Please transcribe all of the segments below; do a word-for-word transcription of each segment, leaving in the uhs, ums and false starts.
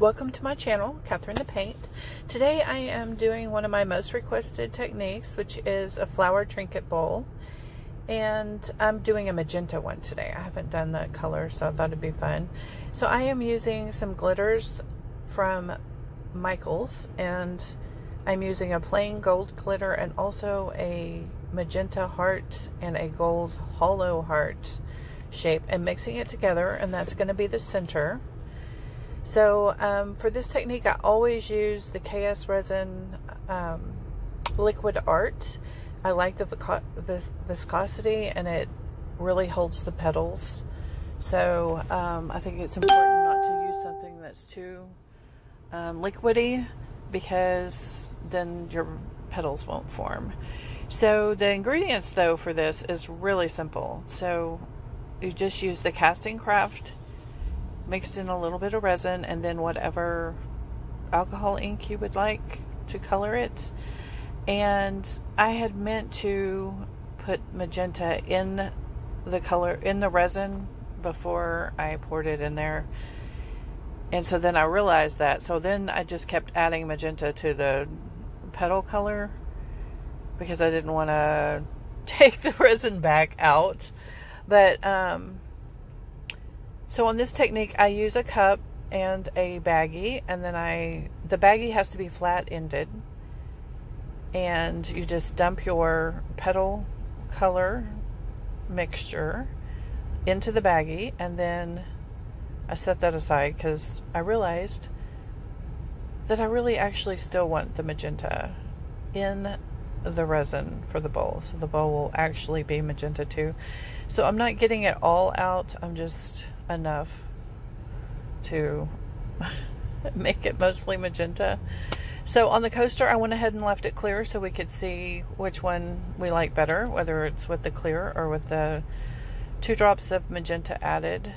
Welcome to my channel, Catherine the Paint. Today I am doing one of my most requested techniques, which is a flower trinket bowl. And I'm doing a magenta one today. I haven't done that color, so I thought it'd be fun. So I am using some glitters from Michaels, and I'm using a plain gold glitter and also a magenta heart and a gold hollow heart shape, and mixing it together, and that's going to be the center. So um, for this technique, I always use the K S Resin um, Liquid Art. I like the vis viscosity, and it really holds the petals. So um, I think it's important not to use something that's too um, liquidy, because then your petals won't form. So the ingredients, though, for this is really simple. So you just use the Casting Craft, mixed in a little bit of resin, and then whatever alcohol ink you would like to color it. And I had meant to put magenta in the color in the resin before I poured it in there, and so then I realized that, so then I just kept adding magenta to the petal color because I didn't want to take the resin back out. But um so on this technique, I use a cup and a baggie, and then I the baggie has to be flat ended, and you just dump your petal color mixture into the baggie, and then I set that aside because I realized that I really actually still want the magenta in the resin for the bowl, so the bowl will actually be magenta too. So I'm not getting it all out, I'm just enough to make it mostly magenta. So on the coaster, I went ahead and left it clear so we could see which one we like better, whether it's with the clear or with the two drops of magenta added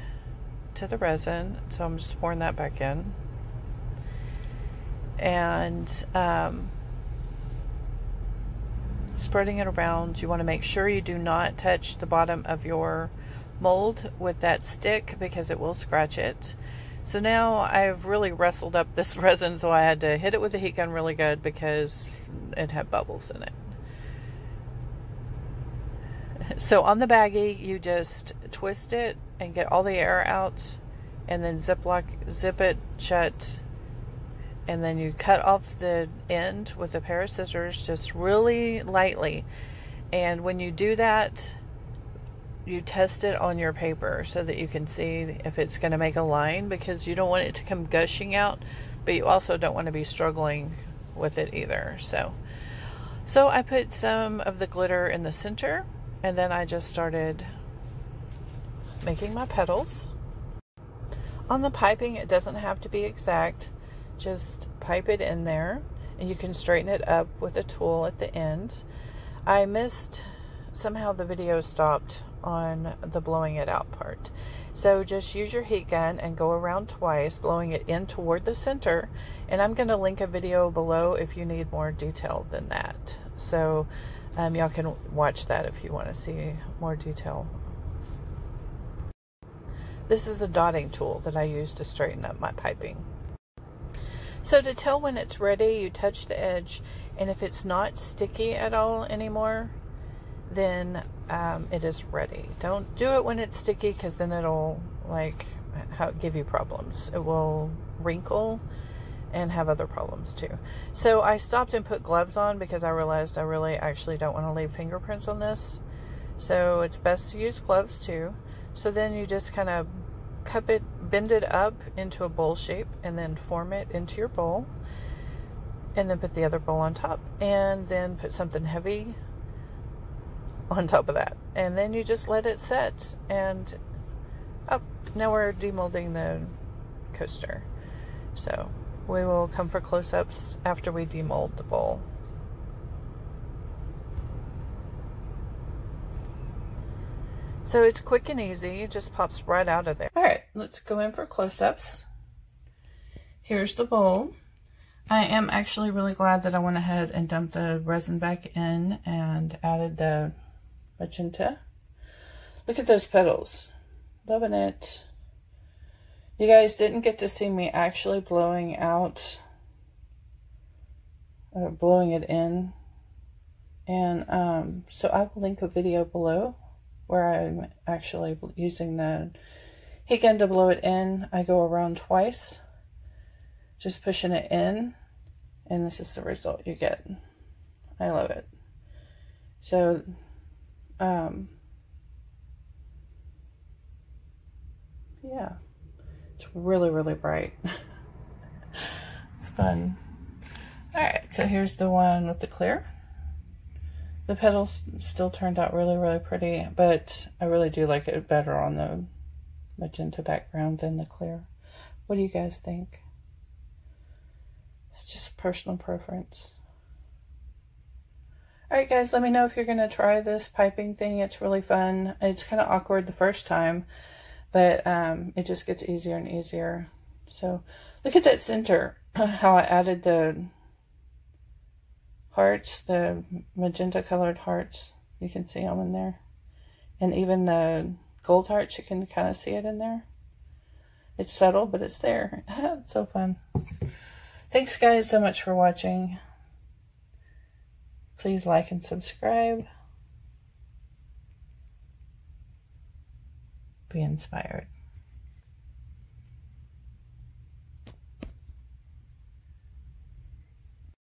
to the resin. So I'm just pouring that back in. And um, spreading it around. You want to make sure you do not touch the bottom of your mold with that stick, because it will scratch it. So now I've really wrestled up this resin, so I had to hit it with a heat gun really good because it had bubbles in it. So on the baggie, you just twist it and get all the air out, and then ziplock, zip it shut, and then you cut off the end with a pair of scissors, just really lightly. And when you do that, you test it on your paper so that you can see if it's going to make a line, because you don't want it to come gushing out, but you also don't want to be struggling with it either. So so I put some of the glitter in the center, and then I just started making my petals. On the piping, it doesn't have to be exact. Just pipe it in there, and you can straighten it up with a tool at the end. I missed, somehow the video stopped on the blowing it out part, so just use your heat gun and go around twice, blowing it in toward the center. And I'm going to link a video below if you need more detail than that, so um, y'all can watch that if you want to see more detail. This is a dotting tool that I use to straighten up my piping. So to tell when it's ready, you touch the edge, and if it's not sticky at all anymore, then um, it is ready. Don't do it when it's sticky, because then it'll like how, give you problems. It will wrinkle and have other problems too. So I stopped and put gloves on because I realized I really actually don't want to leave fingerprints on this. So it's best to use gloves too. So then you just kind of cup it, bend it up into a bowl shape, and then form it into your bowl, and then put the other bowl on top, and then put something heavy on top of that, and then you just let it set. And up oh, now we're demolding the coaster, so we will come for close-ups after we demold the bowl. So it's quick and easy, it just pops right out of there. All right, let's go in for close-ups. Here's the bowl. I am actually really glad that I went ahead and dumped the resin back in and added the magenta. Look at those petals. Loving it. You guys didn't get to see me actually blowing out or blowing it in. And um, so I will link a video below where I'm actually using the heat gun to blow it in. I go around twice, just pushing it in, and this is the result you get. I love it. So, um, yeah, it's really, really bright. It's fun. All right, so here's the one with the clear. The petals still turned out really, really pretty, but I really do like it better on the magenta background than the clear. What do you guys think? It's just personal preference. All right, guys, let me know if you're going to try this piping thing. It's really fun. It's kind of awkward the first time, but um, it just gets easier and easier. So look at that center, how I added the hearts, the magenta colored hearts. You can see them in there. And even the gold hearts, you can kind of see it in there. It's subtle, but it's there. It's so fun. Thanks, guys, so much for watching. Please like and subscribe. Be inspired.